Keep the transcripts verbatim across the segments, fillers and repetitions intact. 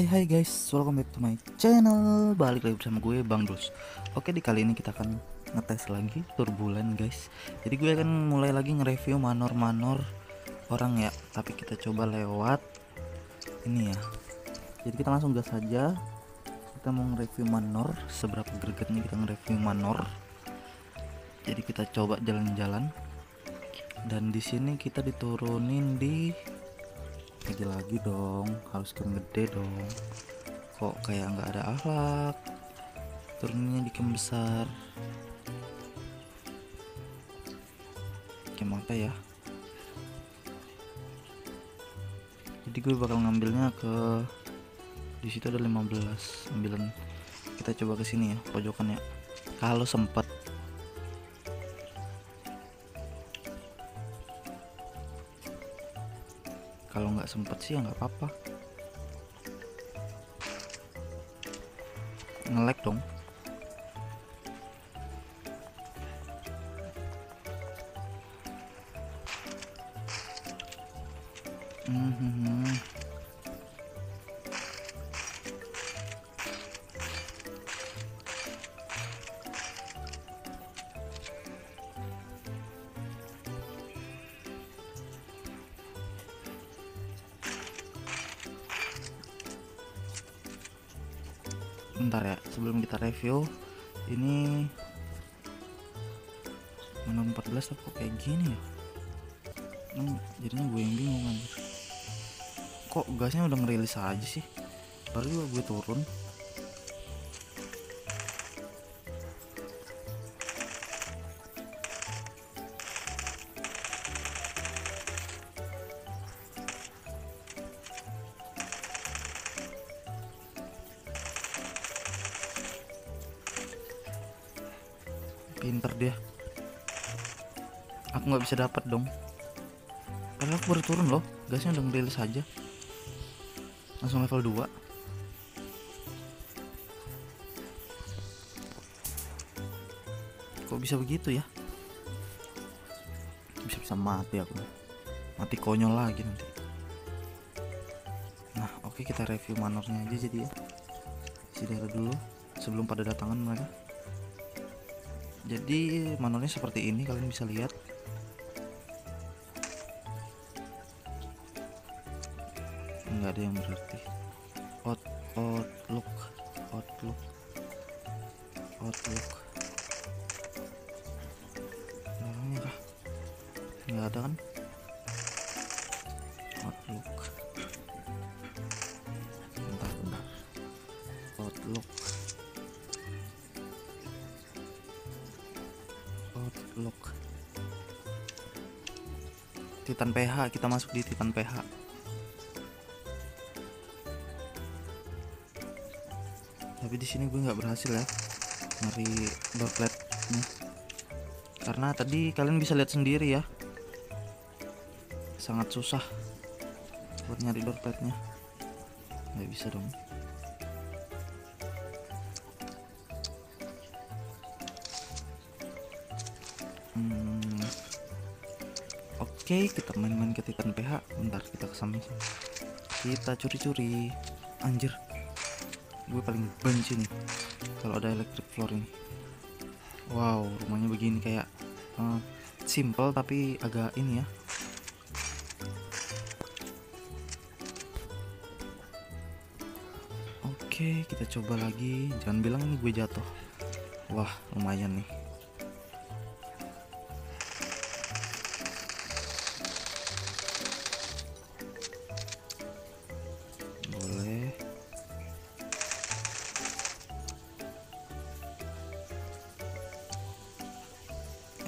Hai hai guys, welcome back to my channel. Balik lagi bersama gue Bang Bros. Oke, di kali ini kita akan ngetes lagi turbulen guys. Jadi gue akan mulai lagi nge-review manor-manor orang ya, tapi kita coba lewat ini ya. Jadi kita langsung gas aja. Kita mau nge-review manor, seberapa gregetnya kita nge-review manor. Jadi kita coba jalan-jalan. Dan di sini kita diturunin di lagi dong, harus kem gede dong, kok kayak nggak ada akhlak. Turunnya di kem besar, kem apa ya? Jadi gue bakal ngambilnya ke di situ ada lima belas ambilan. Kita coba ke sini ya, pojokan ya, kalau sempat. Kalau nggak sempet sih ya nggak apa-apa. Nge-lag dong. Mm-hmm. Bentar ya, sebelum kita review ini nomor empat belas apa kayak gini ya. Hmm, jadinya gue yang bingung kan. Kok gasnya udah ngerilis aja sih, baru gue turun. Pinter dia, aku nggak bisa dapat dong karena aku baru turun loh. Gasnya udah ngerilis aja, langsung level dua. Kok bisa begitu ya, bisa-bisa mati aku, mati konyol lagi nanti. Nah oke, kita review manornya aja jadi ya, isi data dulu sebelum pada datangan mereka. Jadi manornya seperti ini, kalian bisa lihat. Enggak ada yang berarti. Out, outlook, outlook, outlook. Enggak, enggak ada kan? Outlook. Bentar, bentar. Outlook. Outlook TitanPH, kita masuk di TitanPH. Tapi di sini gue nggak berhasil ya nyari backletnya, karena tadi kalian bisa lihat sendiri ya, sangat susah buat nyari backletnya. Nggak bisa dong. Hmm. Oke, okay, kita main-main ke TitanPH. Bentar, kita kesana. Kita curi-curi. Anjir, gue paling benci nih kalau ada electric floor ini. Wow, rumahnya begini kayak uh, simple tapi agak ini ya. Oke, okay, kita coba lagi. Jangan bilang ini gue jatuh. Wah, lumayan nih.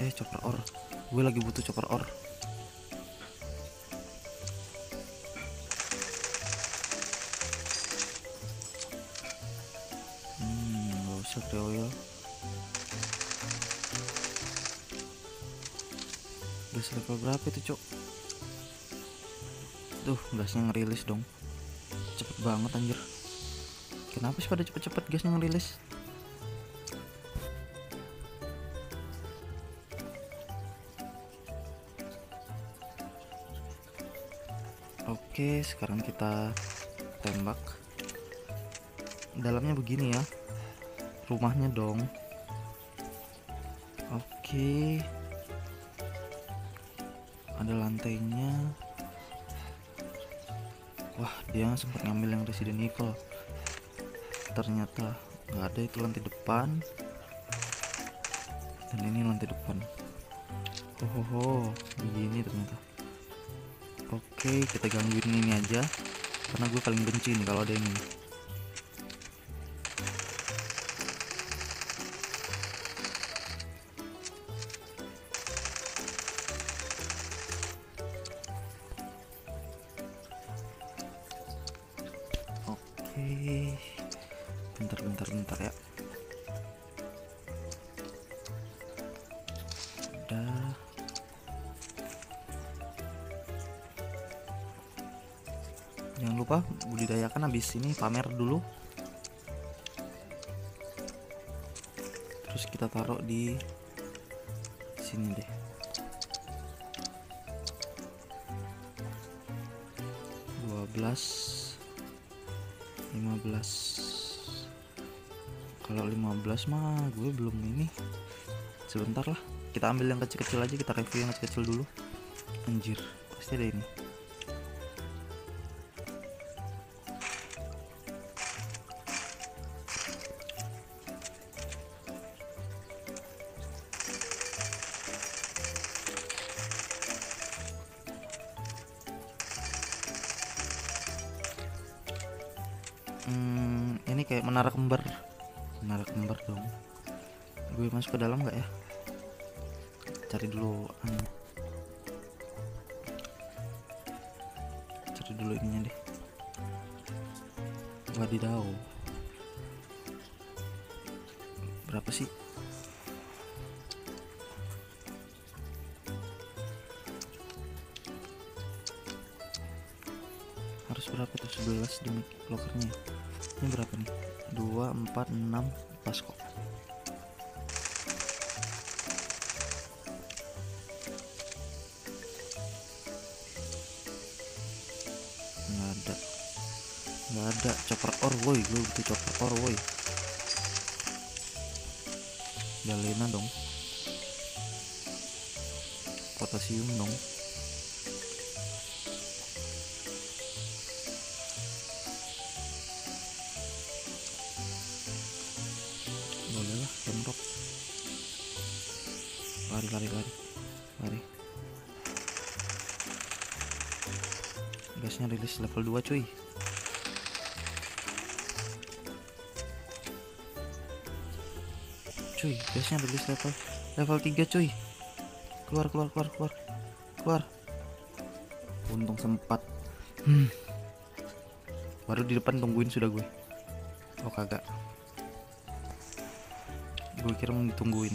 Eh, chopper ore, gue lagi butuh chopper ore. Hmm, gak usah deh oil. Gas level berapa itu cok? Duh, gasnya ngerilis dong, cepet banget anjir. Kenapa sih pada cepet-cepet gasnya ngerilis? Oke, sekarang kita tembak. dalamnya begini ya, rumahnya dong. Oke, ada lantainya. Wah, dia sempat ngambil yang Resident Evil, ternyata nggak ada. Itu lantai depan, dan ini lantai depan. Hohoho, begini ternyata. Oke, kita gangguin ini aja, karena gue paling benci nih kalau ada ini. Oke, bentar-bentar bentar ya. Udah. Jangan lupa budidayakan, habis ini pamer dulu. Terus kita taruh di sini deh. dua belas lima belas. Kalau lima belas mah gue belum ini. Sebentar lah, kita ambil yang kecil-kecil aja, kita review yang kecil-kecil dulu. Anjir, pasti ada ini. Hmm, ini kayak menara kembar. Menara kembar dong. Gue masuk ke dalam nggak ya? Cari dulu, hmm. cari dulu ininya deh. Wadidaw, berapa sih? Harus berapa tuh? sebelas demi blokernya. Ini berapa nih? dua, empat, enam, pas kok. Nggak ada, nggak ada chopper ore woi. Gue butuh chopper ore woi. Galena dong, potasium dong. Lari lari lari lari gasnya rilis level dua cuy. Cuy gasnya rilis level level tiga cuy. Keluar keluar keluar keluar keluar. Untung sempat. hmm. Baru di depan tungguin sudah gue. Oh kagak, gue kira mau ditungguin.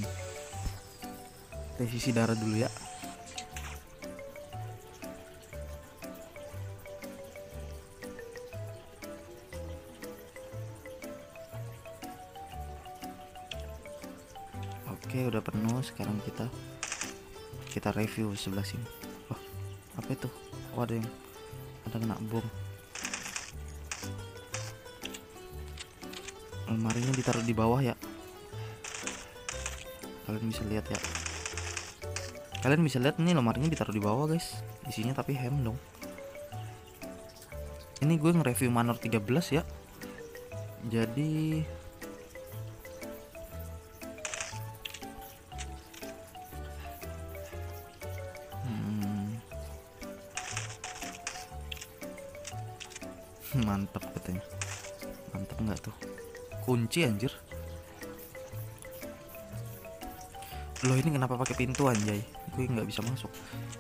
Kita isi darah dulu ya. Oke, udah penuh. Sekarang kita kita review sebelah sini. Wah, apa itu? Oh, ada yang ada kena bom. Lemarinya ditaruh di bawah ya. Kalian bisa lihat ya. Kalian bisa lihat nih lemarinya ditaruh di bawah guys, isinya tapi hem dong. Ini gue nge-review Manor tiga belas ya, jadi hmm. mantap katanya. Mantap nggak tuh? Kunci anjir. Loh ini kenapa pakai pintu anjay? Gue nggak bisa masuk.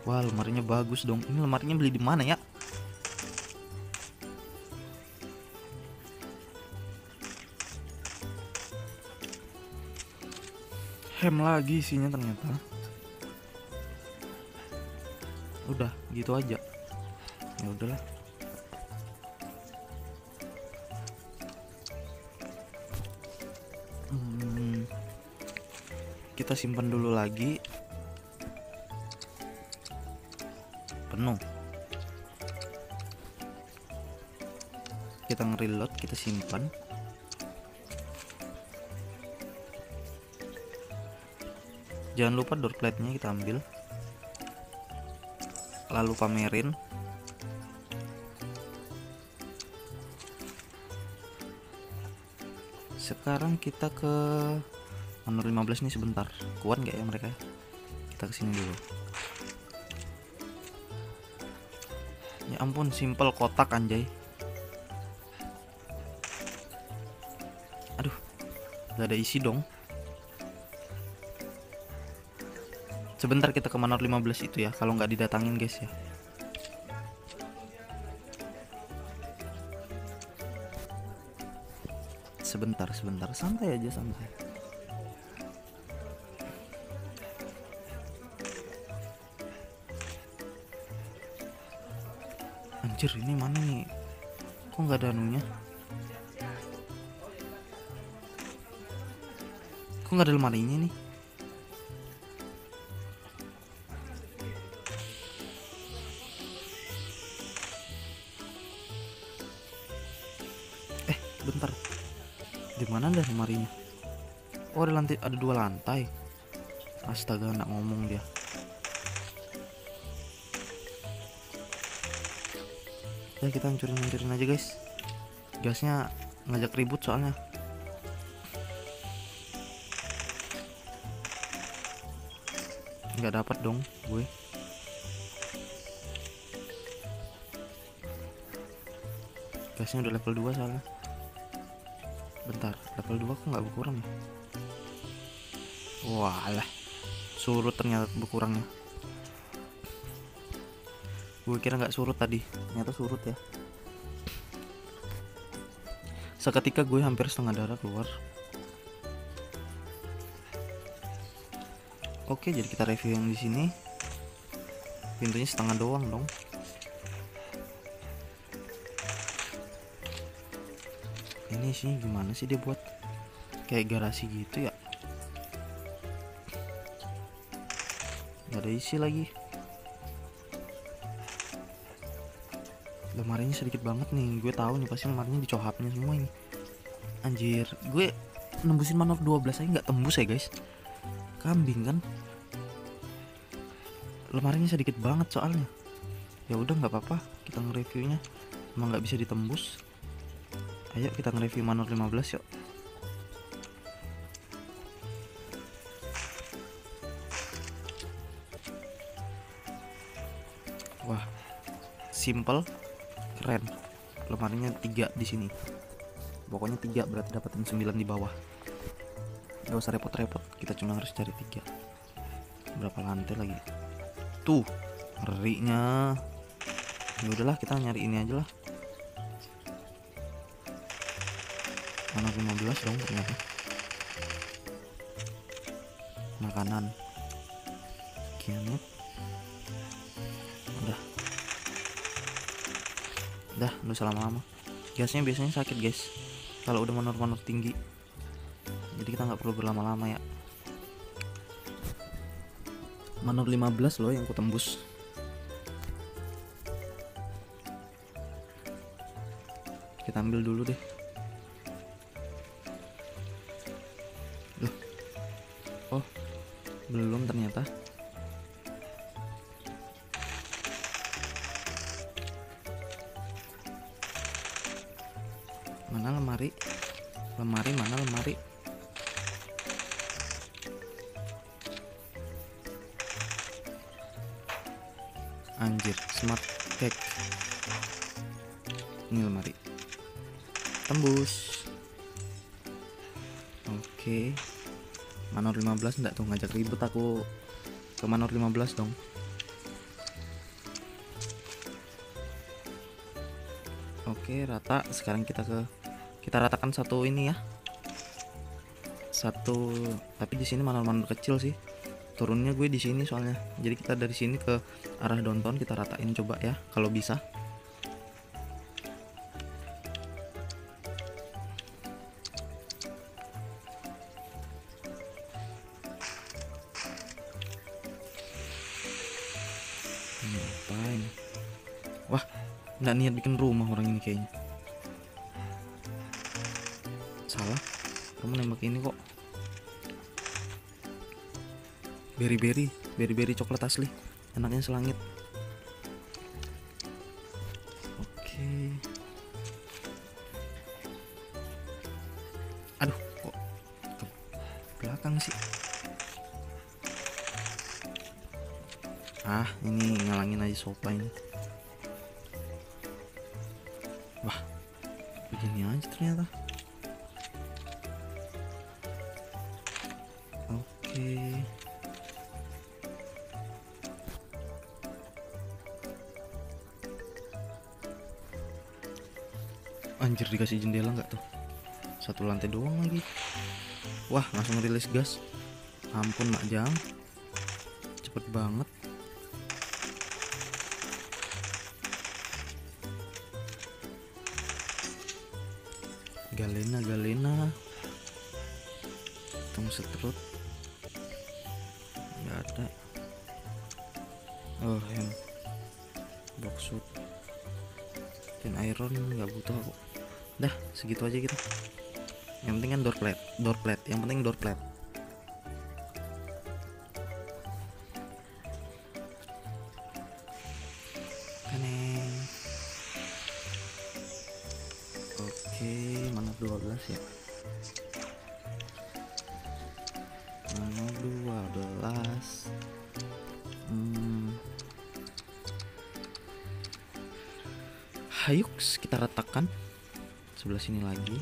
Wah lemarinya bagus dong. Ini lemarinya beli di mana ya? Hem lagi isinya ternyata. Udah gitu aja. Ya udahlah. Hmm. Kita simpan dulu lagi. Penuh. Kita nge-reload, kita simpan. Jangan lupa door plate-nya kita ambil, lalu pamerin. Sekarang kita ke nomor lima belas nih, sebentar. Kuat nggak ya mereka? Kita kesini dulu. Ya ampun, simple kotak anjay. Aduh, nggak ada isi dong. Sebentar kita ke nomor lima belas itu ya, kalau nggak didatangin guys ya. Sebentar, sebentar, santai aja, santai. Anjir, ini mana nih? Kok nggak ada anunya? Kok nggak ada lemarinya nih? Eh, bentar. Di mana dah lemarinya? Oh, ada lantai, ada dua lantai. Astaga, nak ngomong dia. Ya kita hancurin-hancurin aja guys. Gasnya ngajak ribut soalnya. Nggak dapat dong, gue. Gasnya udah level dua soalnya. Bentar, level dua kok nggak berkurang ya? Walah, surut ternyata berkurangnya. Gue kira nggak surut tadi, ternyata surut ya. Seketika gue hampir setengah darah keluar. Oke, jadi kita review yang di sini. Pintunya setengah doang dong. Ini isinya gimana sih, dia buat kayak garasi gitu ya? Nggak ada isi lagi. Lemarinya sedikit banget nih. Gue tahu nih pasti lemarinya dicohapnya semua ini. Anjir, gue nembusin manor dua belas aja nggak tembus ya guys. Kambing kan. Lemarinya sedikit banget soalnya. Ya udah nggak apa-apa, kita nge-reviewnya emang nggak bisa ditembus. Ayo kita nge-review manor lima belas yuk. Wah, simple, keren. Lemarinya tiga di sini. Pokoknya tiga, berarti dapetin sembilan di bawah. Gak usah repot-repot, kita cuma harus cari tiga. Berapa lantai lagi? Tuh, ngerinya. Ya udahlah, kita nyari ini aja lah. Mana lima belas dong ternyata. Makanan. Kiamat. Udah. Udah, udah selama-lama. Gasnya biasanya sakit, guys. Kalau udah manor-manor tinggi. Jadi kita nggak perlu berlama-lama ya. Manor lima belas loh yang ku tembus. Kita ambil dulu deh. Oh, belum ternyata. Mana lemari? Lemari mana lemari? Anjir, smart pack. Ini lemari. Tembus. Oke. Okay. Manor lima belas enggak tuh, ngajak ribut aku. Ke manor lima belas dong. Oke, rata. Sekarang kita ke kita ratakan satu ini ya. Satu, tapi di sini manor-manor kecil sih. Turunnya gue di sini soalnya. Jadi kita dari sini ke arah downtown kita ratain coba ya kalau bisa. Wah, nggak niat bikin rumah orang ini kayaknya. Salah, kamu nembak ini kok. Berry-berry, berry-berry coklat asli. Enaknya selangit. Oke. Aduh, kok ke belakang sih? Ah, ini ngalangin aja supply ini. Wah, begini aja ternyata. Oke. Anjir, dikasih jendela nggak tuh? Satu lantai doang lagi. Wah, langsung rilis gas. Ampun mak jam, cepet banget. Galena, galena, tunggu setrut. Nggak ada. Oh, yang box shoot dan iron nggak butuh aku. Dah segitu aja kita. Yang penting kan door plate, door plate. Yang penting door plate. Kaneng. Oke, mana dua belas ya? Mana dua belas? Hmm. Hayuks, kita retakan sebelah sini lagi.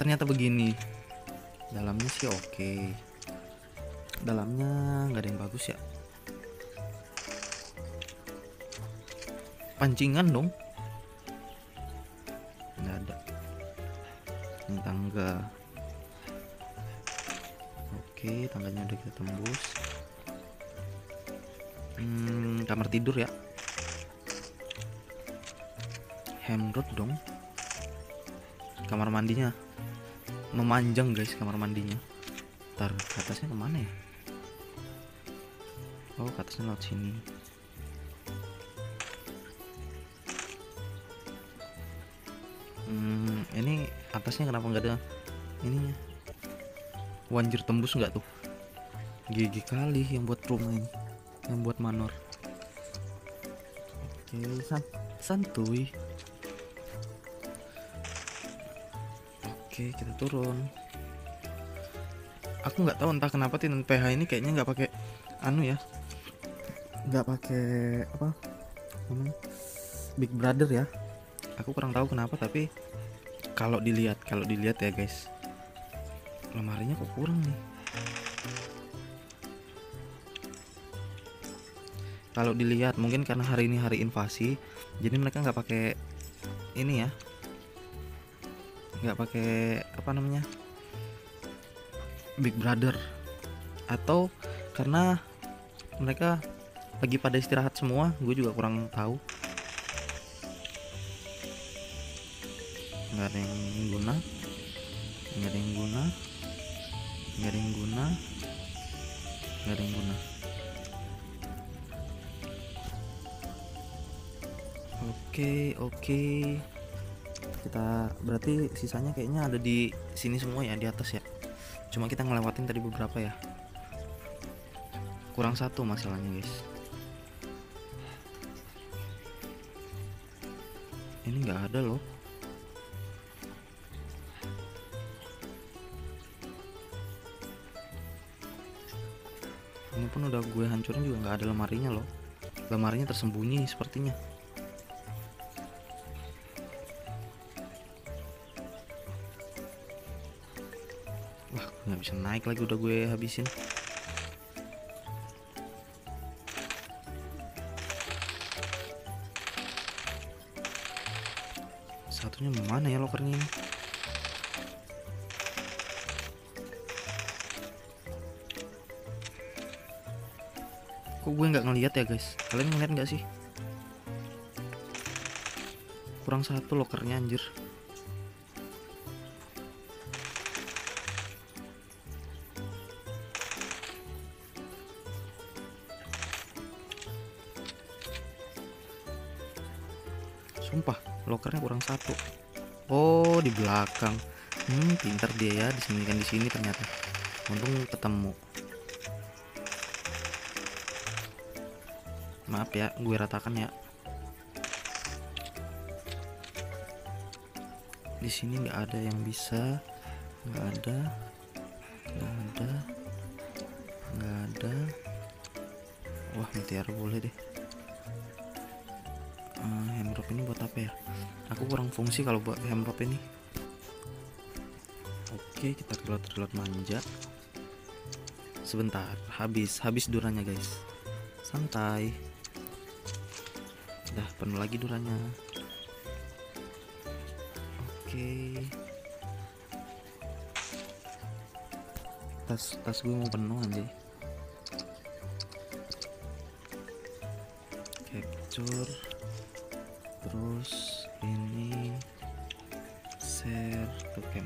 Ternyata begini dalamnya sih. Oke, dalamnya nggak ada yang bagus ya. Pancingan dong, nggak ada. Ini tangga. Oke, tangganya udah kita tembus. Hmm, kamar tidur ya. Hemrod dong. Kamar mandinya memanjang guys, kamar mandinya. Ntar ke atasnya kemana ya? Oh, ke atasnya lewat sini. Hmm, ini atasnya kenapa nggak ada ininya? Wanjir, tembus nggak tuh? Gigi kali yang buat rumah ini, yang buat manor. Oke, san santuy. Oke, kita turun. Aku nggak tahu entah kenapa TitanPH ini kayaknya nggak pakai anu ya, nggak pakai apa namanya Big Brother ya. Aku kurang tahu kenapa, tapi kalau dilihat, kalau dilihat ya guys, lemarinya kok kurang nih. Kalau dilihat mungkin karena hari ini hari invasi, jadi mereka nggak pakai ini ya, nggak pakai apa namanya Big Brother, atau karena mereka lagi pada istirahat semua. Gue juga kurang tahu. Nggak ada yang guna, nggak ada yang guna. Nggak ada yang guna, nggak ada yang guna. Oke, oke. Kita berarti sisanya kayaknya ada di sini semua ya, di atas ya. Cuma kita ngelewatin tadi beberapa ya. Kurang satu masalahnya guys. Ini nggak ada loh. Ini pun udah gue hancurin juga nggak ada lemarinya loh. Lemarinya tersembunyi sepertinya. Wah, nggak bisa naik lagi, udah gue habisin. Satunya mana ya lokernya ini? Kok gue nggak ngelihat ya guys? Kalian ngeliat nggak sih? Kurang satu lokernya anjir. Sumpah lokernya kurang satu. Oh, di belakang. Hmm, pintar dia ya, disembunyikan di sini ternyata. Untung ketemu. Maaf ya, gue ratakan ya. Di sini nggak ada yang bisa, nggak ada, nggak ada, nggak ada. Wah, mutiara boleh deh. Uh, hemrock ini buat apa ya? Aku kurang fungsi kalau buat hemrock ini. Oke, kita reload-reload manja. Sebentar, habis, habis duranya guys. Santai. Udah penuh lagi duranya. Oke, tas tas gue mau penuh aja. Capture, terus ini share to cam.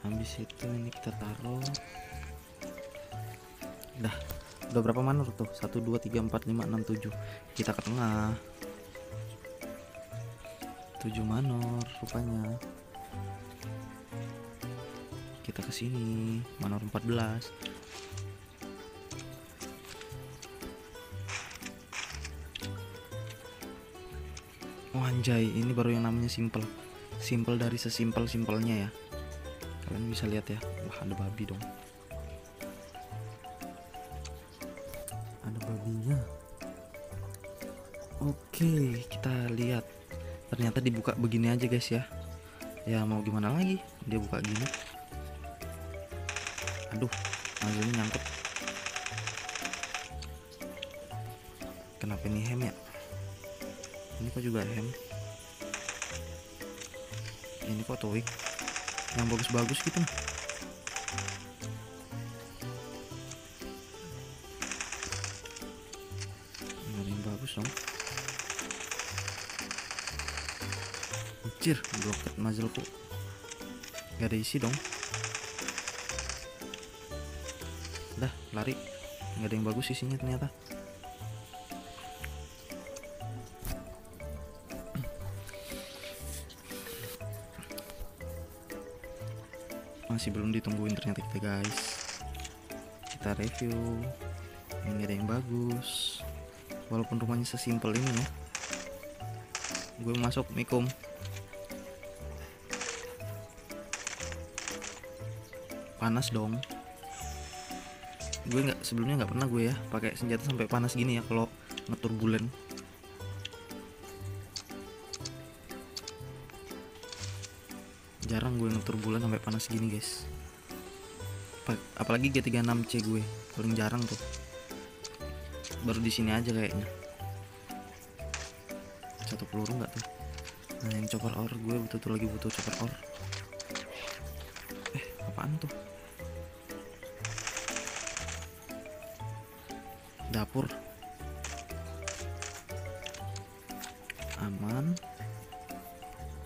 Habis itu ini kita taruh. Dah, udah berapa manor tuh? satu dua tiga empat lima enam tujuh. Kita ke tengah. tujuh manor rupanya. Kita ke sini, manor empat belas. Oh, anjay, ini baru yang namanya simple. Simple dari sesimpel-simpelnya ya. Kalian bisa lihat ya. Wah, ada babi dong. Oke, kita lihat ternyata dibuka begini aja guys ya. Ya mau gimana lagi, dia buka gini. Aduh, ini nyangkut. Kenapa ini hem ya? Ini kok juga hem? Ini kok toik? Yang bagus-bagus gitu nih. Yang bagus dong. Anjir, bloket mazelku. Gak ada isi dong. Dah, lari. Gak ada yang bagus isinya ternyata. Masih belum ditungguin ternyata kita guys. Kita review. Ini ada yang bagus. Walaupun rumahnya sesimpel ini ya. Gue masuk, mikum. Panas dong. Gue nggak, sebelumnya nggak pernah gue ya pakai senjata sampai panas gini ya kalau ngetur bulan. Jarang gue ngetur bulan sampai panas gini guys. Apalagi G tiga puluh enam C gue paling jarang tuh. Baru di sini aja kayaknya. Satu peluru nggak tuh? Nah, yang chopper ore gue butuh tuh, lagi butuh chopper ore. Eh, apaan tuh? Dapur aman.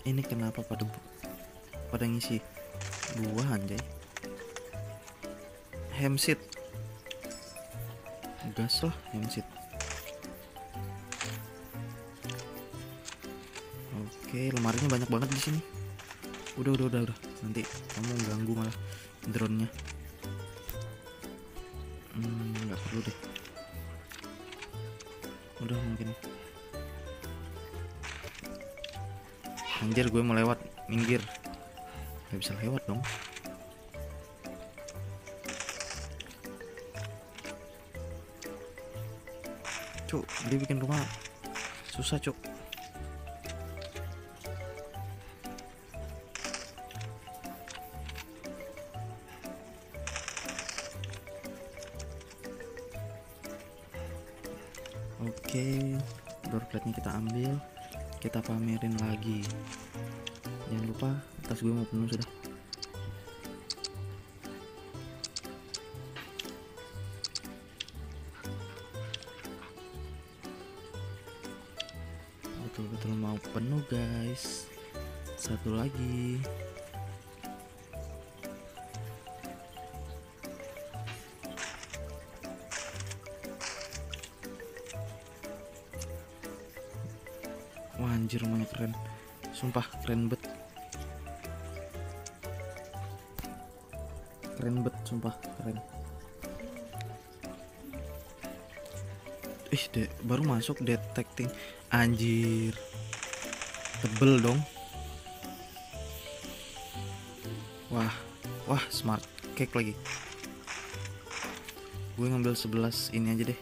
Ini kenapa pada pada ngisi buah anjay. Hemsit gas lah, hemsit. Oke, lemarinya banyak banget di sini. Udah udah udah udah nanti kamu ganggu malah drone-nya. Hmm, nggak perlu deh. Udah mungkin. Anjir, gue mau lewat, minggir. Gak bisa lewat dong. Cuk, dia bikin rumah susah cuk. Oke, door plate-nya kita ambil, kita pamerin lagi. Jangan lupa, tas gue mau penuh sudah. Betul-betul mau penuh guys. Satu lagi. Wah, anjir rumahnya keren. Sumpah keren bet. Keren bet, sumpah keren. Ih, de baru masuk detecting. Anjir. Tebel dong. Wah, wah smart cake lagi. Gue ngambil sebelas ini aja deh.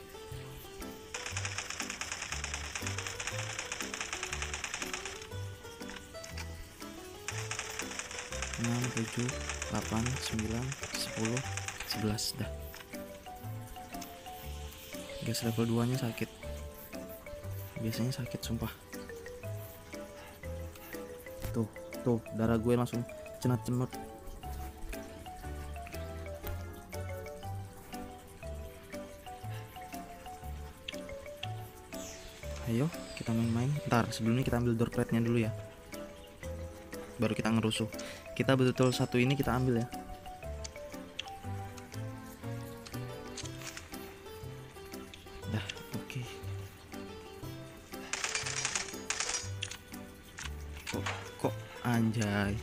enam, tujuh, delapan, sembilan, sepuluh, sebelas dah. Gas level dua nya sakit. Biasanya sakit sumpah. Tuh, tuh darah gue langsung cenat-cemut. Ayo kita main-main. Ntar sebelumnya kita ambil door plate-nya dulu ya. Baru kita ngerusuh. Kita betul-betul satu ini kita ambil ya. Dah, oke. Okay. Kok, kok anjay.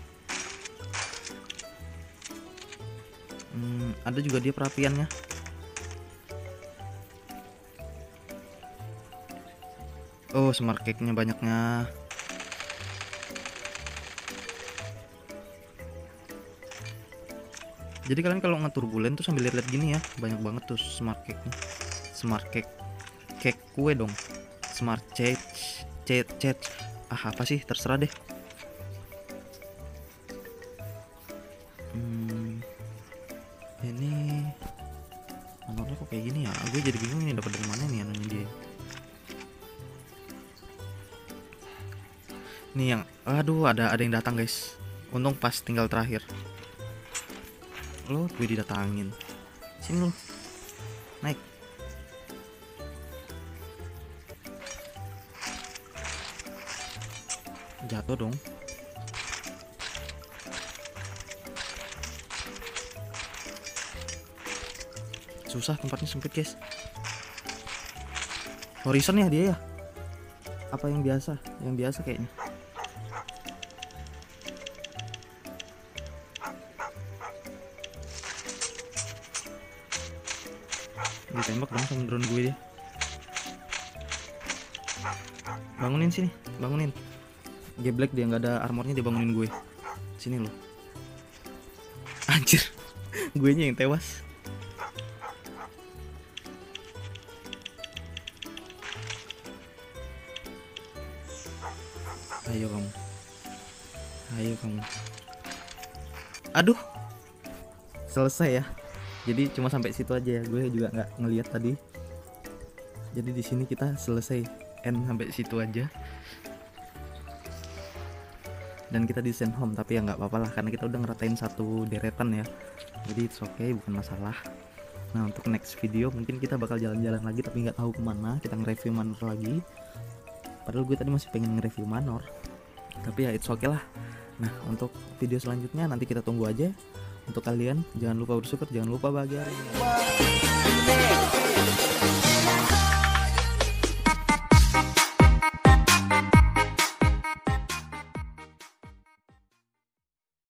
Hmm, ada juga dia perapiannya. Oh, smart cake-nya banyaknya. Jadi kalian kalau ngeturbulen tuh sambil lihat-lihat gini ya, banyak banget tuh smart cake-nya. Smart cake, cake kue dong. Smart cake, cake, cake. Ah apa sih, terserah deh. Hmm, ini anaknya kok kayak gini ya? Gue jadi bingung nih dapat dari mana nih anunya dia. Nih yang, aduh ada ada yang datang guys. Untung pas tinggal terakhir. Lo gue didatangin. Sini lo. Naik. Jatuh dong. Susah, tempatnya sempit guys. Horizon ya dia ya. Apa yang biasa? Yang biasa kayaknya. Ditembak dong sama drone gue dia. Bangunin sini, bangunin. Geblek dia nggak ada armornya, dia bangunin gue. Sini lo. Anjir, gue nya yang tewas. Ayo kamu, ayo kamu. Aduh, selesai ya. Jadi cuma sampai situ aja ya, gue juga nggak ngelihat tadi. Jadi di sini kita selesai end sampai situ aja. Dan kita di send home, tapi ya nggak apa-apa lah karena kita udah ngeratain satu deretan ya. Jadi it's okay, bukan masalah. Nah untuk next video mungkin kita bakal jalan-jalan lagi tapi nggak tahu kemana. Kita nge-review Manor lagi. Padahal gue tadi masih pengen nge-review Manor. Tapi ya it's okay lah. Nah untuk video selanjutnya nanti kita tunggu aja. Untuk kalian, jangan lupa bersyukur, jangan lupa bahagia.